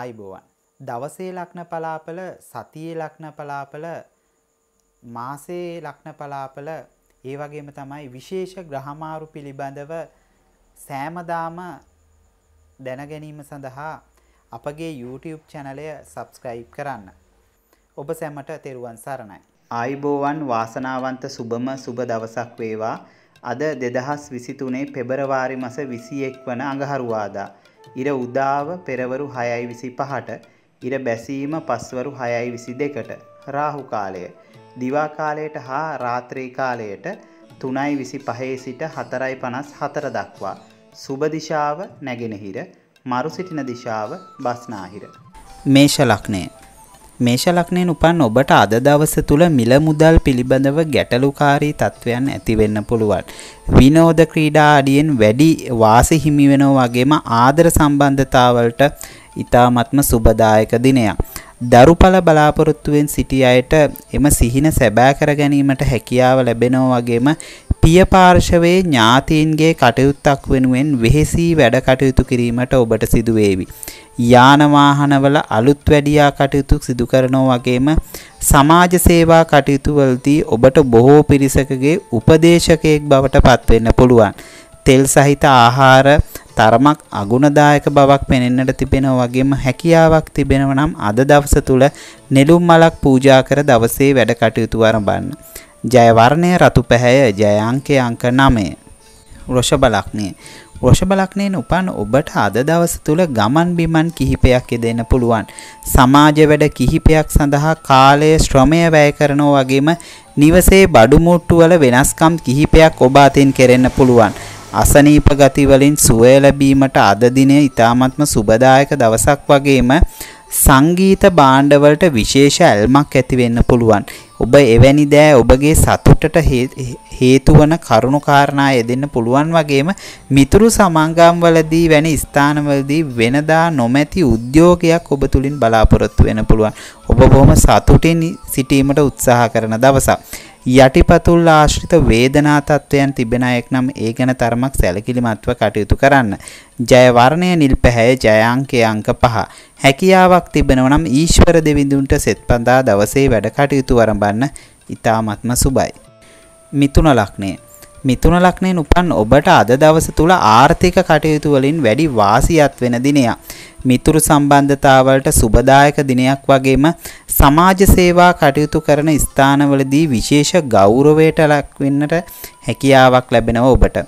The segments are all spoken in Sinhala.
ආයුබෝවන්. දවසේ ලග්න පලාපල, සතියේ ලග්න පලාපල, මාසයේ ලග්න පලාපල, ඒ වගේම තමයි විශේෂ ග්‍රහමාරු පිළිබඳව සෑමදාම දැන ගැනීම සඳහා අපගේ YouTube channel එක subscribe කරන්න. ඔබ සැමට තෙරුවන් සරණයි. ආයුබෝවන්. වාසනාවන්ත සුබම සුබ දවසක් වේවා. අද 2023 පෙබරවාරි මාස 21 වන අඟහරුවාදා ඉර උදාව පෙරවරු 6:25ට ඉර බැසීම පස්වරු 6:22ට රාහු කාලය දිවා කාලයට හා රාත්‍රී කාලයට 3:25 සිට 4:54 දක්වා සුබ දිශාව නැගෙනහිර මරු සිටින දිශාව බස්නාහිර. මේෂ ලග්නය. මේෂ ලග්නයෙන් උපන් ඔබට අද දවස තුල මිල මුදල් පිළිබඳව ගැටලුකාරී තත්වයන් ඇති වෙන්න පුළුවන්. විනෝද ක්‍රීඩා ආදියෙන් වැඩි වාසි හිමි වෙනවා වගේම ආදර සම්බන්ධතාවලට ඊටාත්ම සුබදායක දිනයක්. දරුපල බලාපොරොත්තුෙන් සිටි අයට එම සිහින සැබෑ කර ගැනීමට හැකියාව ලැබෙනවා වගේම පිය පාර්ශවයේ ඥාතීන්ගේ කටයුත්තක් වෙනුවෙන් වෙහෙසී වැඩ කටයුතු කිරීමට ඔබට සිදු වේවි. යාන වාහනවල අලුත් වැඩියා කටයුතු සිදු කරනවා වගේම සමාජ සේවා කටයුතු වලදී ඔබට බොහෝ පිරිසකගේ උපදේශකයෙක් බවට පත් වෙන්න පුළුවන්. තෙල් සහිත ආහාර තරමක් අගුණදායක බවක් පෙනෙන්නට තිබෙනවා වගේම හැකියාවක් තිබෙනවා නම් අද දවස තුල නෙළුම් මලක් පූජා කර දවසේ වැඩ කටයුතු ආරම්භන්න. ජය වර්ණය රතු පැහැය. ජය අංකය අංක 9. වෘෂභ ලග්නය. වෘෂභ ලග්නයෙන් උපන් ඔබට අද දවස තුල ගමන් බිමන් කිහිපයක් යෙදෙන්න පුළුවන්. සමාජ වැඩ කිහිපයක් සඳහා කාලය ශ්‍රමය වැය කරනවා වගේම නිවසේ බඩු මුට්ටු වල වෙනස්කම් කිහිපයක් ඔබ අතින් කෙරෙන්න පුළුවන්. අසනීප ගති වලින් සුවය ලැබීමට අද දිනය ඉතාමත්ම සුබදායක දවසක් වගේම සංගීත භාණ්ඩ වලට විශේෂ ඇල්මක් ඇති වෙන්න පුළුවන්. ඔබ එවැනි දෑ ඔබගේ සතුටට හේතු වන කරුණු කාරණා යෙදෙන්න පුළුවන් වගේම මිතුරු සමංගම් වලදී වැනි ස්ථානවලදී වෙනදා නොමැති උද්‍යෝගයක් ඔබ තුලින් බලාපොරොත්තු වෙන්න පුළුවන්. ඔබ බොහොම සතුටින් සිටීමට උත්සාහ කරන දවසක්. යටිපතුල් ආශ්‍රිත වේදනා තත්වයන් තිබෙන අයෙක් නම් ඒ ගැන තරමක් සැලකිලිමත්ව කටයුතු කරන්න. ජය වර්ණය නිල් පැහැය. ජය අංකය අංක 5. හැකියාවක් තිබෙනවා නම් ඊශ්වර දෙවිඳුන්ට සෙත්පදා දවසේ වැඩ කටයුතු ආරම්භන්න ඉතාමත්ම සුබයි. මිථුන ලග්නය. මිථුන ලග්නයෙන් උපන් ඔබට අද දවස තුල ආර්ථික කටයුතු වලින් වැඩි වාසියක් වෙන දිනයක්. මිතුරු සම්බන්ධතාවලට සුබදායක දිනයක් වගේම සමාජ සේවා කටයුතු කරන ස්ථානවලදී විශේෂ ගෞරවයට ලක් වෙන්නට හැකියාවක් ලැබෙනවා ඔබට.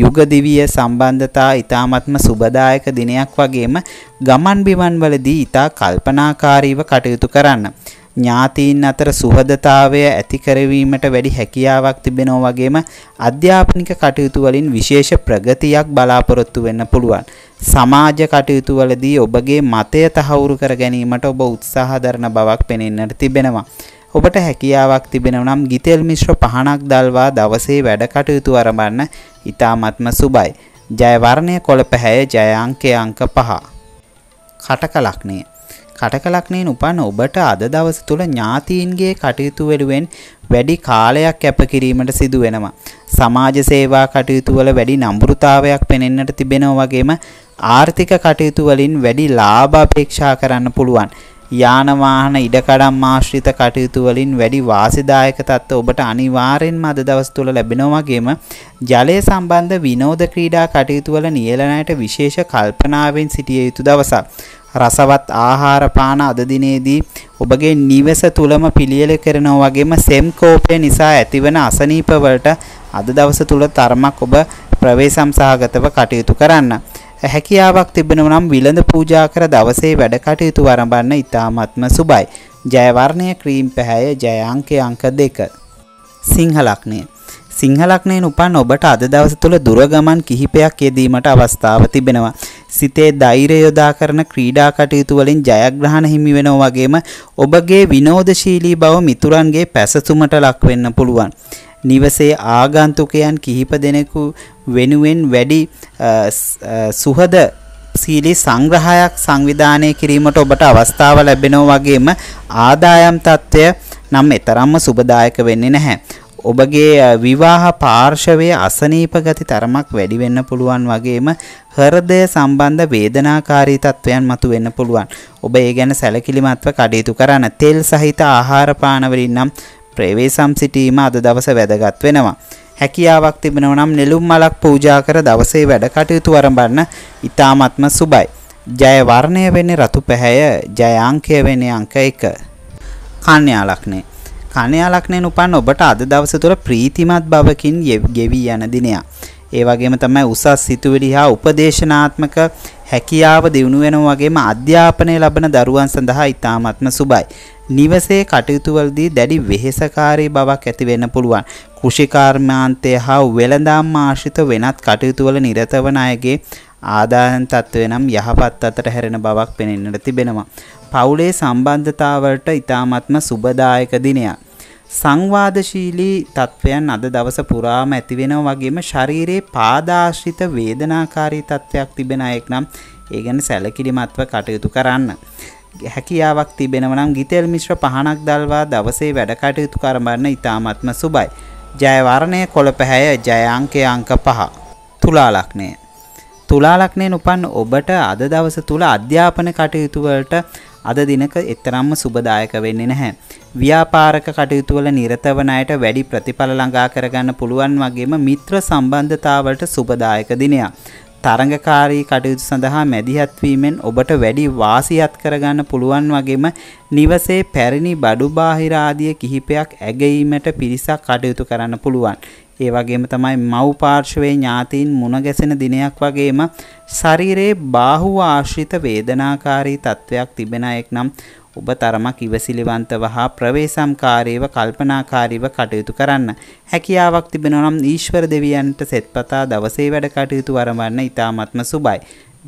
යුග දිවිය සම්බන්ධතා ඉතාමත්ම සුබදායක දිනයක් වගේම ගමන් බිමන් වලදී ඉතා කල්පනාකාරීව කටයුතු කරන්න. ඥාතීන් අතර සුහදතාවය ඇති කරවීමට වැඩි හැකියාවක් තිබෙනවා වගේම අධ්‍යාපනික කටයුතු වලින් විශේෂ ප්‍රගතියක් බලාපොරොත්තු වෙන්න පුළුවන්. සමාජ කටයුතු වලදී ඔබගේ මතය තහවුරු කර ගැනීමට ඔබ උත්සාහ දරන බවක් පෙනෙන්නට තිබෙනවා. ඔබට හැකියාවක් තිබෙනවා නම් ගිතෙල් මිශ්‍ර පහනක් දැල්වා දවසේ වැඩ කටයුතු ආරම්භන්න ඉතාමත්ම සුබයි. ජය වර්ණය කොළ පැහැය. ජය අංකය අංක 5. කටක ලග්නය. කටක ලග්නයෙන් උපන් ඔබට අද දවස තුල ඥාතීන්ගේ කටයුතු වලුවෙන් වැඩි කාලයක් කැප කිරීමට සිදු වෙනවා. සමාජ සේවා කටයුතු වල වැඩි නම්බුරුතාවයක් පෙනෙන්නට තිබෙනවා වගේම ආර්ථික කටයුතු වලින් වැඩි ලාභ අපේක්ෂා කරන්න පුළුවන්. යාන වාහන ඉඩකඩම් ආශ්‍රිත කටයුතු වලින් වැඩි වාසිදායක තත්ත්ව ඔබට අනිවාර්යෙන්ම අද දවස් තුල ලැබෙනවා වගේම ජලය සම්බන්ධ විනෝද ක්‍රීඩා කටයුතු වල නියැලණයට විශේෂ කල්පනාවෙන් සිටිය යුතු දවසක්. රසවත් ආහාර පාන අද දිනේදී ඔබගේ නිවස තුලම පිළියෙල කරනවා වගේම සෙම් කෝපය නිසා ඇතිවන අසනීප වලට අද දවස තුල තරමක් ඔබ ප්‍රවේසම් සහගතව කටයුතු කරන්න. හැකියාවක් තිබෙනවා නම් විලඳ පූජා කර දවසේ වැඩ කටයුතු ආරම්භන්න ඉතාමත්ම සුබයි. ජය වර්ණය ක්‍රීම් පැහැය. ජය අංකය අංක 2. සිංහ ලග්නය. සිංහ ලග්නයෙන් උපන් ඔබට අද දවස තුල දුරගමන් කිහිපයක් යෙදීමට අවස්ථාව තිබෙනවා. සිතේ ධෛර්යය යොදා කරන ක්‍රීඩා කටයුතු වලින් ජයග්‍රහණ හිමි වෙනවා වගේම ඔබගේ විනෝදශීලී බව මිතුරන්ගේ පැසසුමට ලක් වෙන්න පුළුවන්. නිවසේ ආගන්තුකයන් කිහිප දෙනෙකු වෙනුවෙන් වැඩි සුහද සීලී සංග්‍රහයක් සංවිධානය කිරීමට ඔබට අවස්ථාව ලැබෙනවා වගේම ආදායම් තත්ත්වය නම් එතරම්ම සුබදායක වෙන්නේ නැහැ. ඔබගේ විවාහ පාර්ශවයේ අසනීප ගති තරමක් වැඩි වෙන්න පුළුවන් වගේම හෘදය සම්බන්ධ වේදනාකාරී තත්වයන් මතුවෙන්න පුළුවන්. ඔබ ඒ ගැන සැලකිලිමත්ව කටයුතු කරන්න. තෙල් සහිත ආහාර පාන වලින් නම් ප්‍රවේසම් සිටීම අද දවසේ වැදගත් වෙනවා. හැකියාවක් තිබෙනවා නම් නෙළුම් මලක් පූජා කර දවසේ වැඩ කටයුතු ආරම්භන්න ඉතාමත්ම සුබයි. ජය වර්ණය වෙන්නේ රතු පැහැය, ජය අංකය වෙන්නේ අංක 1. කන්‍යා ලග්නය. කන්‍යා ලග්නයෙන් උපන් ඔබට අද දවස තුළ ප්‍රීතිමත් බවකින් ගෙවි යන දිනයක්. ඒ වගේම තමයි උසස් සිතුවිලි හා උපදේශනාත්මක හැකියාව දිනු වෙනවා වගේම අධ්‍යාපනය ලබන දරුවන් සඳහා ඉතාමත්ම සුබයි. නිවසේ කටයුතු වලදී දැඩි වෙහෙසකාරී බවක් ඇති වෙන්න පුළුවන්. කෘෂිකාර්මාන්තය හා වෙළඳාම් ආශ්‍රිත වෙනත් කටයුතු වල නිරත වන අයගේ ආදායම් තත්ත්වය නම් යහපත් අතට හැරෙන බවක් පෙනෙන්නට තිබෙනවා. පවුලේ සම්බන්ධතාවලට ඉතාමත්ම සුබදායක දිනයක්. සංවාදශීලී තත්ත්වයන් අද දවස පුරාම ඇති වෙනවා වගේම ශරීරයේ පාදාශ්‍රිත වේදනාකාරී තත්ත්වයක් තිබෙන අයෙක් නම් ඒ ගැන සැලකිලිමත්ව කටයුතු කරන්න. හැකියාවක් තිබෙනවා නම් ගිතෙල් මිශ්‍ර පහනක් දැල්වා දවසේ වැඩ කටයුතු කරන්න ඉතාමත්ම සුබයි. ජය වර්ණය කොළ පැහැය, ජය අංකය අංක 5. තුලා ලග්නය. තුලා ලග්නයෙන් උපන් ඔබට අද දවස තුල අධ්‍යාපන කටයුතු වලට අද දිනක එතරම්ම සුබදායක වෙන්නේ නැහැ. ව්‍යාපාරක කටයුතු වල නිරත වන අයට වැඩි ප්‍රතිඵල ළඟා කරගන්න පුළුවන් වගේම මිත්‍ර සම්බන්ධතාවලට සුබදායක දිනයක්. තරඟකාරී කටයුතු සඳහා මැදිහත් වීමෙන් ඔබට වැඩි වාසියක් කරගන්න පුළුවන් වගේම නිවසේ පැරණි බඩු බාහිර ආදී කිහිපයක් ඇගීමට පිරිසක් කටයුතු කරන්න පුළුවන්. ඒ වගේම තමයි මව් පාර්ශවයේ ඥාතීන් මුණ ගැසෙන දිනයක් වගේම ශරීරයේ බාහුව ආශ්‍රිත වේදනාකාරී තත්වයක් තිබෙන එක් නම් ඔබ තරමක් ඉවසිලිවන්තව හා ප්‍රවේශම්කාරීව කල්පනාකාරීව කටයුතු කරන්න. හැකියාවක් තිබෙනවා නම් ඊශ්වර දෙවියන්ට සෙත්පතා දවසේ වැඩ කටයුතු වරඹන්න ඉතාමත්ම සුබයි.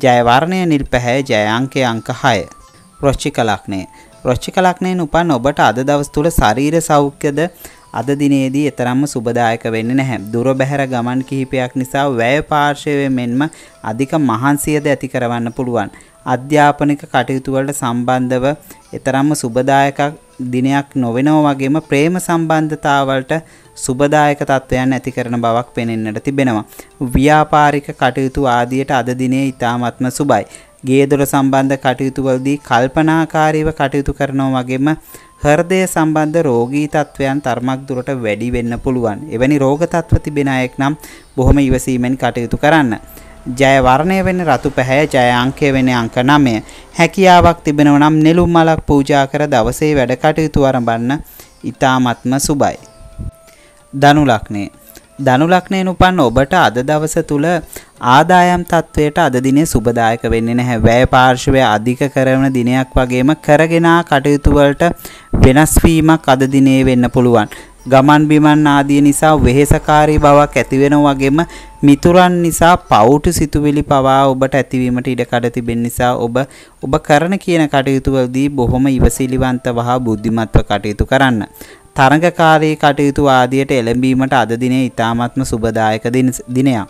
ජය වර්ණය නිල් පැහැය, ජය අංකය අංක 6. වෘශ්චික ලග්නය. වෘශ්චික ලග්නයෙන් උපන් ඔබට අද දවස් තුල ශරීර සෞඛ්‍යද අද දිනේදී එතරම්ම සුබදායක වෙන්නේ නැහැ. දුර බැහැර ගමන් කිහිපයක් නිසා වැය පාර්ශවයේ මෙන්ම අධික මහන්සියද ඇති කරවන්න පුළුවන්. අධ්‍යාපනික කටයුතු වලට සම්බන්ධව එතරම්ම සුබදායක දිනයක් නොවෙනවා වගේම ප්‍රේම සම්බන්ධතාවලට සුබදායක තත්ත්වයන් ඇති කරන බවක් පෙනෙන්නට තිබෙනවා. ව්‍යාපාරික කටයුතු ආදියට අද දිනේ ඉතාමත්ම සුබයි. ගේදොර සම්බන්ධ කටයුතු වලදී කල්පනාකාරීව කටයුතු කරනවා වගේම හෘදය සම්බන්ධ රෝගී තත්ත්වයන් තරමක් දුරට වැඩි වෙන්න පුළුවන්. එවැනි රෝග තත්ත්ව තිබෙන අයෙක් නම් බොහොම ඉවසීමෙන් කටයුතු කරන්න. ජය වර්ණය වෙන්නේ රතු පැහැය, ජය අංකය වෙන්නේ අංක 9. හැකියාවක් තිබෙනවා නම් නෙළුම් මලක් පූජා කර දවසේ වැඩ කටයුතු ආරම්භන්න ඉතාමත්ම සුබයි. ධනු ලග්නය. ධනු ලග්නයෙන් උපන් ඔබට අද දවස තුල ආදායම් තත්වයට අද දිනේ සුබදායක වෙන්නේ නැහැ. වැය පාර්ශවය අධික කරන දිනයක් වගේම කරගෙන කටයුතු වලට වෙනස් වීමක් අද දිනේ වෙන්න පුළුවන්. ගමන් බිමන් ආදී නිසා වෙහෙසකාරී බවක් ඇති වෙනවා වගේම මිතුරන් නිසා පවුටු සිතුවිලි පවා ඔබට ඇතිවීමට ඉඩ කඩ තිබෙන නිසා ඔබ කරන කියන කටයුතු වලදී බොහොම ඉවසිලිවන්තව හා බුද්ධිමත්ව කටයුතු කරන්න. තරඟකාරී කටයුතු ආදියට එළඹීමට අද දිනේ ඉතාමත්ම සුබදායක දිනයක්.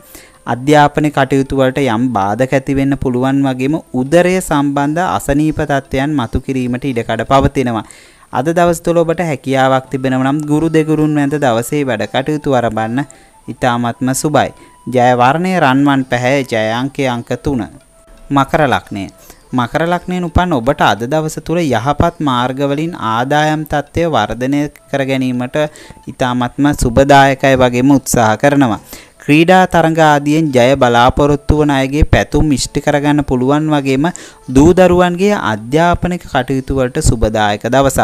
අධ්‍යාපන කටයුතු වලට යම් බාධක ඇති වෙන්න පුළුවන් වගේම උදරය සම්බන්ධ අසනීප තත්ත්වයන් මතු කිරීමට ඉඩ කඩ පවතිනවා. අද දවස් තුළ ඔබට හැකියාවක් තිබෙනවා නම් ගුරු දෙගුරුන් වැඳ දවසේ වැඩ කටයුතු ආරම්භන්න ඉතාමත්ම සුබයි. ජය වර්ණය රන්වන් පැහැය, ජය අංකය අංක 3. මකර ලග්නය. මකර ලග්නයෙන් උපන් ඔබට අද දවස තුල යහපත් මාර්ගවලින් ආදායම් තත්ත්වය වර්ධනය කර ගැනීමට ඉතාමත්ම සුබදායකයි වගේම උත්සාහ කරනවා. ක්‍රීඩා තරඟ ආදියෙන් ජය බලාපොරොත්තු වන අයගේ පැතුම් ඉෂ්ට කරගන්න පුළුවන් වගේම දූ දරුවන්ගේ අධ්‍යාපනික කටයුතු වලට සුබදායක දවසක්.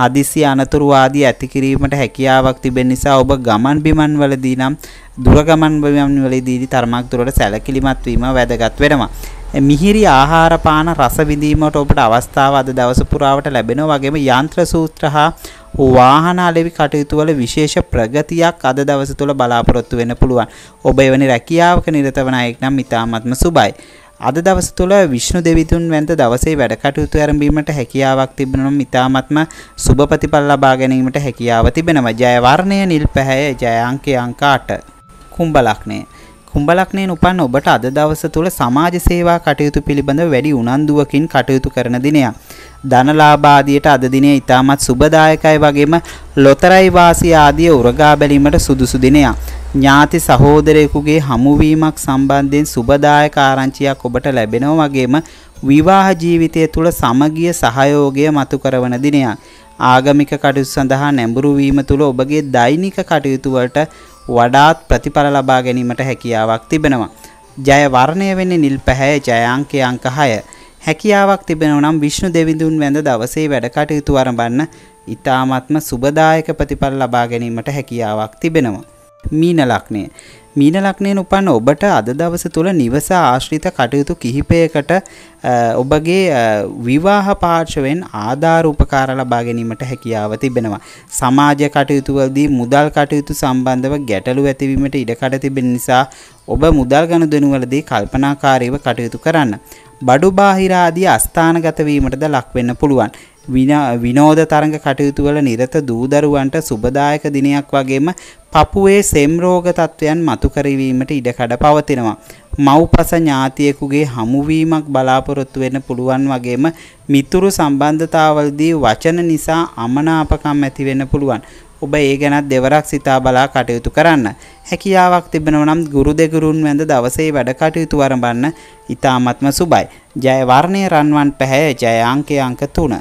හදිසි අනතුරු ආදී ඇති කිරීමට හැකියාවක් තිබෙන නිසා ඔබ ගමන් බිමන් වලදී නම් දුර ගමන් බිමන් වලදී තරමක් දුරට සැලකිලිමත් වීම වැදගත් වෙනවා. මිහිරි ආහාර පාන රස විඳීමට ඔබට අවස්ථාව අද දවස පුරාවට ලැබෙනවා වගේම යන්ත්‍ර සූත්‍ර හා වාහන අලෙවි කටයුතු වල විශේෂ ප්‍රගතියක් අද දවස තුළ බලාපොරොත්තු වෙන්න පුළුවන්. ඔබ එවැනි රැකියාවක නිරත වන අයෙක් නම් ඉතාමත්ම සුබයි. අද දවස තුළ විෂ්ණු දෙවිතුන් වැඳ දවසේ වැඩ කටයුතු ආරම්භීමට හැකියාවක් තිබෙනවා. ඉතාමත්ම සුබ ප්‍රතිඵල ලබා ගැනීමට හැකියාව තිබෙනවා. ජය වර්ණය නිල් පැහැය, ජය අංකය අංක 8. කුම්භ ලග්නය. කුම්භ ලග්නයෙන් උපන් ඔබට අද දවස තුළ සමාජ සේවා කටයුතු පිළිබඳ වැඩි උනන්දුවකින් කටයුතු කරන දිනයක්. ධනලාභාදියට අද දිනය ඉතාමත් සුබදායකයි වගේම ලොතරැයි වාසිය ආදී උරගා බැලීමට සුදුසු දිනයක්. ඥාති සහෝදරයෙකුගේ හමුවීමක් සම්බන්ධයෙන් සුබදායක ආරංචියක් ඔබට ලැබෙනවා වගේම විවාහ ජීවිතය තුළ සමගිය සහයෝගය මතු කරවන දිනයක්. ආගමික කටයුතු සඳහා නැඹුරු වීම තුළ ඔබගේ දෛනික කටයුතු වලට වඩාත් ප්‍රතිඵල ලබා ගැනීමට හැකියාවක් තිබෙනවා. ජය වර්ණය වෙන්නේ නිල් පැහැය, ජයාංකය අංක 6. හැකියාවක් තිබෙනවා නම් විෂ්ණු දෙවිඳුන් වැඳ දවසේ වැඩ කටයුතු ආරම්භන්න ඊ타ත්ම සුබදායක ප්‍රතිඵල ලබා ගැනීමට හැකියාවක් තිබෙනවා. මීන ලග්නය. මීන ලග්නයෙන් උපන් ඔබට අද දවස තුල නිවස ආශ්‍රිත කටයුතු කිහිපයකට ඔබගේ විවාහ පාර්ශවෙන් ආධාර උපකාර ලබා ගැනීමට හැකියාව තිබෙනවා. සමාජ කටයුතු වලදී මුදල් කටයුතු සම්බන්ධව ගැටලු ඇතිවීමට ඉඩකඩ තිබෙන නිසා ඔබ මුදල් ගනුදෙනු වලදී කල්පනාකාරීව කටයුතු කරන්න. බඩු බාහිර ආදී අස්ථානගත වීමටද ලක් වෙන්න පුළුවන්. විනෝද තරඟ කටයුතු වල නිරත දූදරුවන්ට සුබදායක දිනයක් වගේම පපුවේ සෙම් රෝග තත්වයන් මතු කරවීමට ඉඩකඩ පවතිනවා. මව්පස ඥාතියෙකුගේ හමුවීමක් බලාපොරොත්තු වෙන්න පුළුවන් වගේම මිතුරු සම්බන්ධතාවවලදී වචන නිසා අමනාපකම් ඇති වෙන්න පුළුවන්. ඔබ ඒ ගැනත් දෙවරක් සිතා බලා කටයුතු කරන්න. හැකියාවක් තිබෙනවා නම් ගුරු දෙගුරුන් වැඳ දවසේ වැඩ කටයුතු ආරම්භන්න ඉතාමත්ම සුබයි. ජය වර්ණය රන්වන් පැහැය, ජය අංකය අංක 3.